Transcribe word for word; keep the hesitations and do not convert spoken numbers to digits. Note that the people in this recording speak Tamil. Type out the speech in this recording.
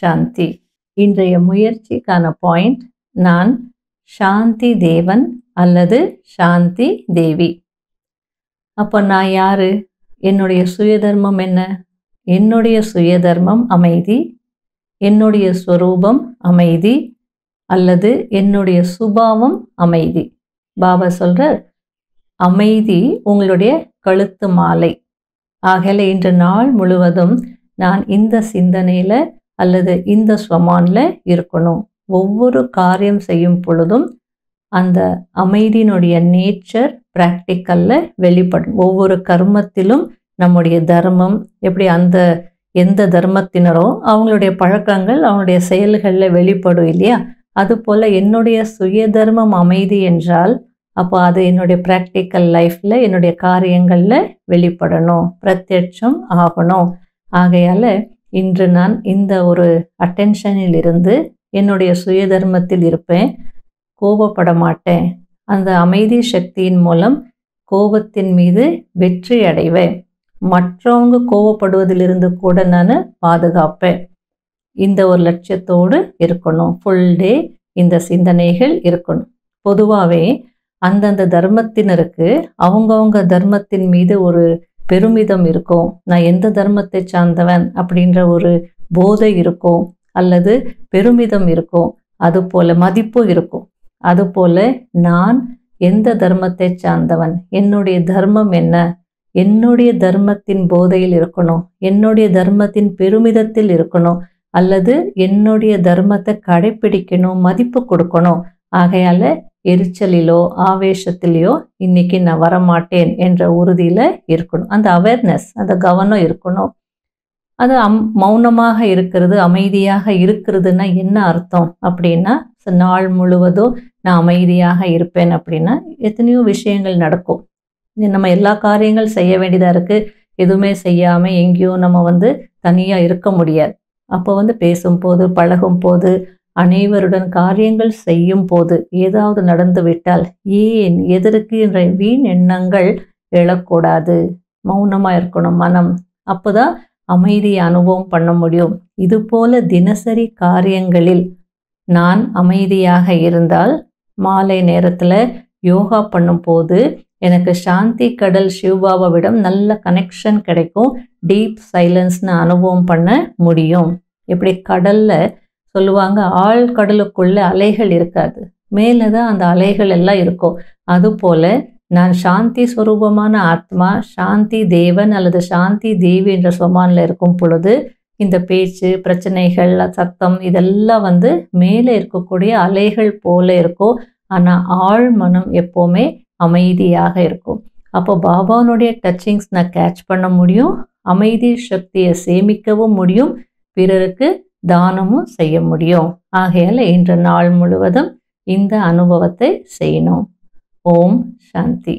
शांति इंद्रिय मुयर्ची काना पॉइंट नान शांति देवन अल्लदु शांति देवी अप्पो ना यारु एन्नोडिय सुयधर्मम एन्न एन्नोडिय सुयधर्मम अमैदी एन्नोडिय स्वरूपम अमैदी अल्लदु एन्नोडिय सुभावम अमैदी बाबा सोल्रार अमैदी उंगलुடைய கழுத்து மாலை ஆகலே இன்று நாள் முழுவதும் நான் இந்த சிந்தனையில அல்லது இந்த ஸ்வமான்ல இருக்கணும் ஒவ்வொரு காரியம் செய்யும் பொழுதும் அந்த அமைதியினுடைய நேச்சர் பிராக்டிக்கல்ல வெளிப்படும் ஒவ்வொரு கர்மத்திலும் நம்முடைய தர்மம் எப்படி அந்த எந்த தர்மத்தினரோ அவங்களுடைய பழக்கங்கள் அவங்களுடைய செயல்கள்ல வெளிப்படும் இல்லையா அதுபோல என்னுடைய சுய தர்மம் அமைதி என்றால் அப்போ அது என்னுடைய பிராக்டிக்கல் லைஃப்ல என்னுடைய காரியங்கள்ல வெளிப்படணும் பிரத்யட்சம் ஆகணும் ஆகையால இன்று நான் இந்த ஒரு அட்டென்ஷனில் இருந்து என்னுடைய சுய தர்மத்தில் இருப்பேன் கோபப்பட மாட்டேன் அந்த அமைதி சக்தியின் மூலம் கோபத்தின் மீது வெற்றி அடைவேன் மற்றவங்க கோபப்படுவதிலிருந்து கூட நான் பாதுகாப்பேன் இந்த ஒரு லட்சியத்தோடு இருக்கணும் ஃபுல் டே இந்த சிந்தனைகள் இருக்கணும் பொதுவாகவே அந்தந்த தர்மத்தினருக்கு அவங்கவுங்க தர்மத்தின் மீது ஒரு பெருமிதம் இருக்கும் நான் எந்த தர்மத்தை சார்ந்தவன் அப்படின்ற ஒரு போதை இருக்கும் அல்லது பெருமிதம் இருக்கும் அதுபோல் மதிப்பு இருக்கும் அதுபோல் நான் எந்த தர்மத்தை சார்ந்தவன் என்னுடைய தர்மம் என்ன என்னுடைய தர்மத்தின் போதையில் இருக்கணும் என்னுடைய தர்மத்தின் பெருமிதத்தில் இருக்கணும் அல்லது என்னுடைய தர்மத்தை கடைப்பிடிக்கணும் மதிப்பு கொடுக்கணும் ஆகையால் எரிச்சலிலோ ஆவேசத்திலேயோ இன்னைக்கு நான் வரமாட்டேன் என்ற உறுதியில் இருக்கணும் அந்த அவேர்னஸ் அந்த கவனம் இருக்கணும் அது அம் மௌனமாக இருக்கிறது அமைதியாக இருக்கிறதுன்னா என்ன அர்த்தம் அப்படின்னா நாள் முழுவதும் நான் அமைதியாக இருப்பேன் அப்படின்னா எத்தனையோ விஷயங்கள் நடக்கும் நம்ம எல்லா காரியங்கள் செய்ய வேண்டியதாக இருக்குது எதுவுமே செய்யாமல் எங்கேயோ நம்ம வந்து தனியாக இருக்க முடியாது அப்போ வந்து பேசும்போது பழகும் போது அனைவருடன் காரியங்கள் செய்யும் போது ஏதாவது நடந்துவிட்டால் ஏன் எதற்கு என்ற வீண் எண்ணங்கள் எழக்கூடாது மௌனமாக இருக்கணும் மனம் அப்போ தான் அமைதியை அனுபவம் பண்ண முடியும் இதுபோல தினசரி காரியங்களில் நான் அமைதியாக இருந்தால் மாலை நேரத்தில் யோகா பண்ணும்போது எனக்கு சாந்தி கடல் சிவபாபாவிடம் நல்ல கனெக்ஷன் கிடைக்கும் டீப் சைலன்ஸ்னு அனுபவம் பண்ண முடியும் இப்படி கடலில் சொல்லுவாங்க ஆழ் கடலுக்குள்ளே அலைகள் இருக்காது மேலே தான் அந்த அலைகள் எல்லாம் இருக்கும் அதுபோல் நான் சாந்தி ஸ்வரூபமான ஆத்மா சாந்தி தேவன் அல்லது சாந்தி தேவி என்ற சொமானில் இருக்கும் பொழுது இந்த பேச்சு பிரச்சனைகள் சத்தம் இதெல்லாம் வந்து மேலே இருக்கக்கூடிய அலைகள் போல இருக்கும் ஆனால் ஆழ் மனம் எப்போவுமே அமைதியாக இருக்கும் அப்போ பாபானுடைய டச்சிங்ஸ் நான் கேட்ச் பண்ண முடியும் அமைதி சக்தியை சேமிக்கவும் முடியும் பிறருக்கு தானமும் செய்ய முடியும் ஆகையால் இன்று நாள் முழுவதும் இந்த அனுபவத்தை செய்யணும் ஓம் சாந்தி.